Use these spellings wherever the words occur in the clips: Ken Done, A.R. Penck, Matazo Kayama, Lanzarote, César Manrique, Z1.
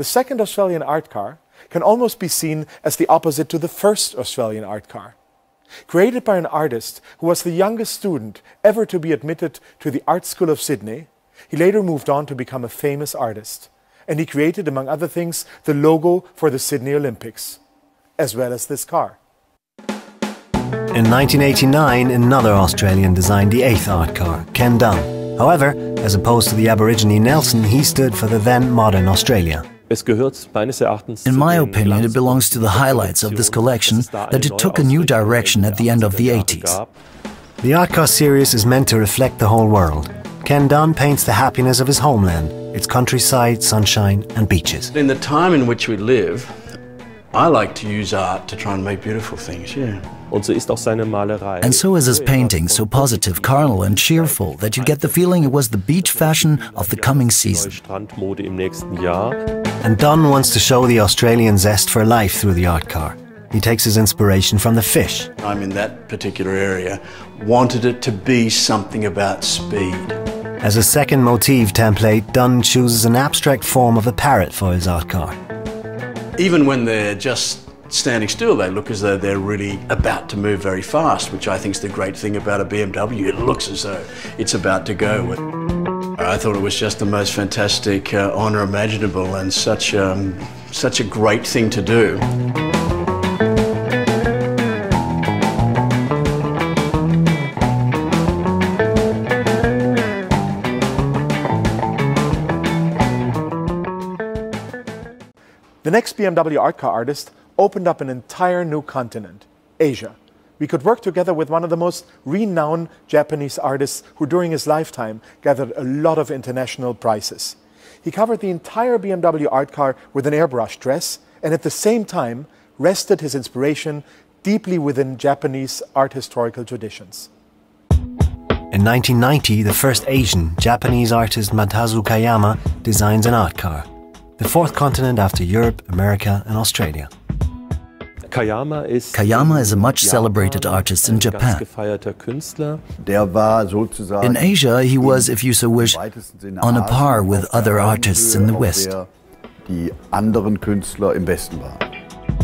The second Australian art car can almost be seen as the opposite to the first Australian art car. Created by an artist who was the youngest student ever to be admitted to the Art School of Sydney, he later moved on to become a famous artist, and he created, among other things, the logo for the Sydney Olympics, as well as this car. In 1989, another Australian designed the eighth art car, Ken Done. However, as opposed to the Aborigine Nelson, he stood for the then modern Australia. In my opinion, it belongs to the highlights of this collection that it took a new direction at the end of the 80s. The art car series is meant to reflect the whole world. Ken Done paints the happiness of his homeland, its countryside, sunshine and beaches. In the time in which we live, I like to use art to try and make beautiful things, yeah. And so is his painting, so positive, carnal and cheerful that you get the feeling it was the beach fashion of the coming season. And Done wants to show the Australian zest for life through the art car. He takes his inspiration from the fish. I'm in that particular area, wanted it to be something about speed. As a second motif template, Done chooses an abstract form of a parrot for his art car. Even when they're just standing still, they look as though they're really about to move very fast, which I think is the great thing about a BMW. It looks as though it's about to go. I thought it was just the most fantastic honour imaginable and such a great thing to do. The next BMW art car artist opened up an entire new continent, Asia. We could work together with one of the most renowned Japanese artists who during his lifetime gathered a lot of international prizes. He covered the entire BMW art car with an airbrush dress and at the same time rested his inspiration deeply within Japanese art historical traditions. In 1990, the first Asian Japanese artist Matazo Kayama designs an art car. The fourth continent after Europe, America and Australia. Kayama is a much-celebrated artist in Japan. In Asia, he was, if you so wish, on a par with other artists in the West.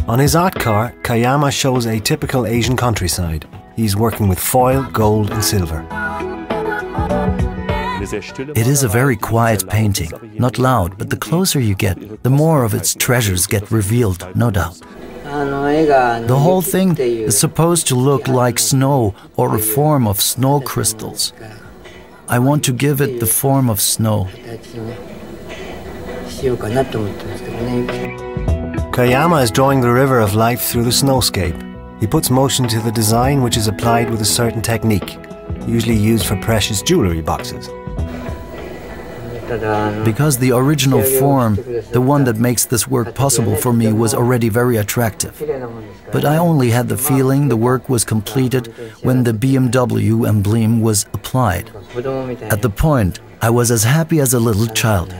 On his art car, Kayama shows a typical Asian countryside. He's working with foil, gold and silver. It is a very quiet painting, not loud, but the closer you get, the more of its treasures get revealed, no doubt. The whole thing is supposed to look like snow or a form of snow crystals. I want to give it the form of snow. Kayama is drawing the river of life through the snowscape. He puts motion to the design, which is applied with a certain technique, usually used for precious jewelry boxes. Because the original form, the one that makes this work possible for me, was already very attractive. But I only had the feeling the work was completed when the BMW emblem was applied. At the point, I was as happy as a little child.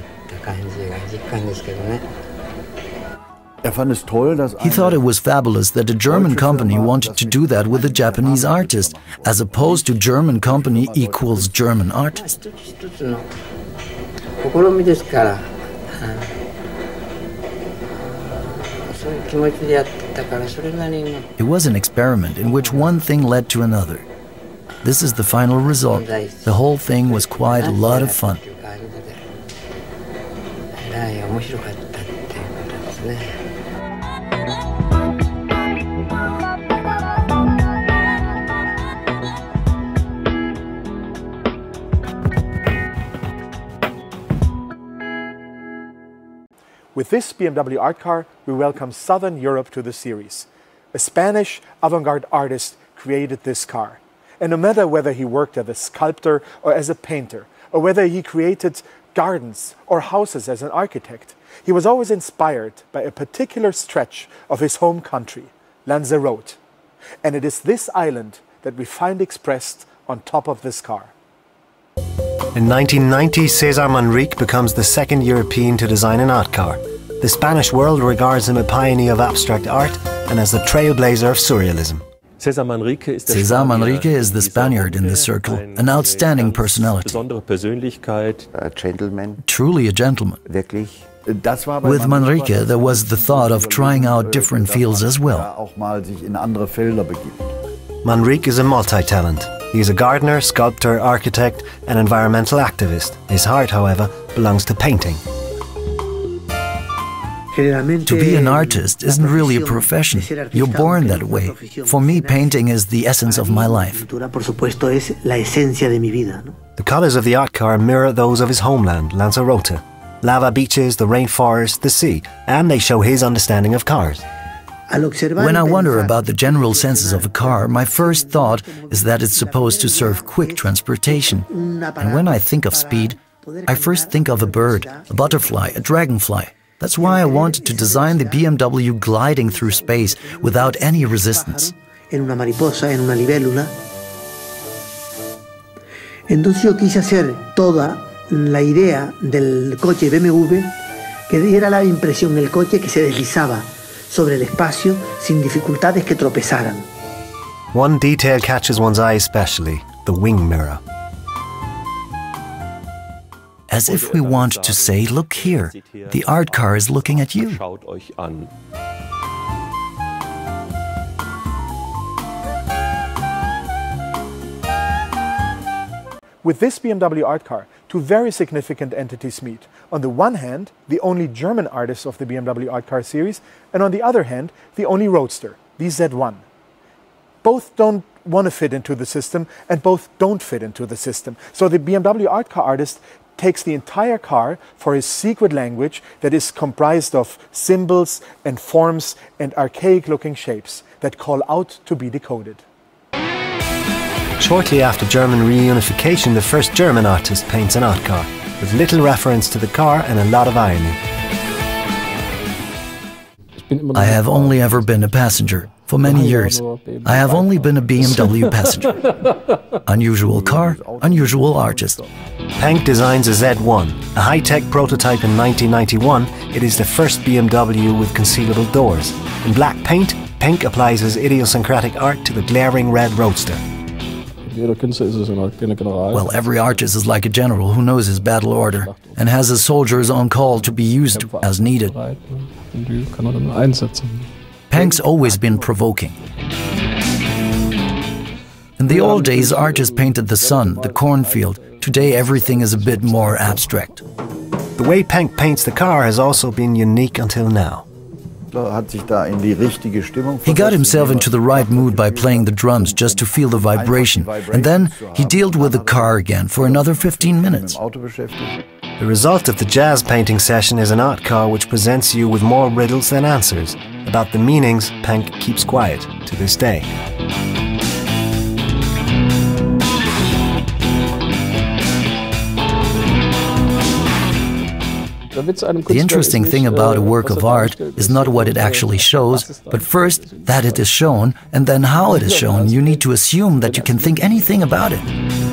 He thought it was fabulous that a German company wanted to do that with a Japanese artist, as opposed to German company equals German artist. It was an experiment in which one thing led to another. This is the final result. The whole thing was quite a lot of fun. With this BMW art car, we welcome Southern Europe to the series. A Spanish avant-garde artist created this car. And no matter whether he worked as a sculptor or as a painter, or whether he created gardens or houses as an architect, he was always inspired by a particular stretch of his home country, Lanzarote. And it is this island that we find expressed on top of this car. In 1990, César Manrique becomes the second European to design an art car. The Spanish world regards him a pioneer of abstract art and as the trailblazer of surrealism. César Manrique is the Spaniard in the circle, an outstanding personality. Truly a gentleman. With Manrique, there was the thought of trying out different fields as well. Manrique is a multi-talent. He is a gardener, sculptor, architect, and environmental activist. His heart, however, belongs to painting. To be an artist isn't really a profession. You're born that way. For me, painting is the essence of my life. The colors of the Atkar mirror those of his homeland, Lanzarote. Lava beaches, the rainforest, the sea, and they show his understanding of cars. When I wonder about the general senses of a car, my first thought is that it's supposed to serve quick transportation. And when I think of speed, I first think of a bird, a butterfly, a dragonfly. That's why I wanted to design the BMW gliding through space without any resistance. One detail catches one's eye especially, the wing mirror. As if we want to say, look here, the art car is looking at you. With this BMW art car, two very significant entities meet. On the one hand, the only German artist of the BMW art car series, and on the other hand, the only roadster, the Z1. Both don't want to fit into the system, and both don't fit into the system. So the BMW art car artist takes the entire car for his secret language that is comprised of symbols and forms and archaic-looking shapes that call out to be decoded. Shortly after German reunification, the first German artist paints an art car, with little reference to the car and a lot of irony. I have only ever been a passenger. For many years, I have only been a BMW passenger. Unusual car, unusual artist. Penck designs a Z1, a high-tech prototype in 1991. It is the first BMW with concealable doors. In black paint, Penck applies his idiosyncratic art to the glaring red roadster. Well, every artist is like a general who knows his battle order and has his soldiers on call to be used as needed. Penck's always been provoking. In the old days, artists painted the sun, the cornfield. Today, everything is a bit more abstract. The way Penck paints the car has also been unique until now. He got himself into the right mood by playing the drums just to feel the vibration, and then he dealt with the car again for another 15 minutes. The result of the jazz painting session is an art car which presents you with more riddles than answers. About the meanings, Penck keeps quiet to this day. The interesting thing about a work of art is not what it actually shows, but first that it is shown, and then how it is shown. You need to assume that you can think anything about it.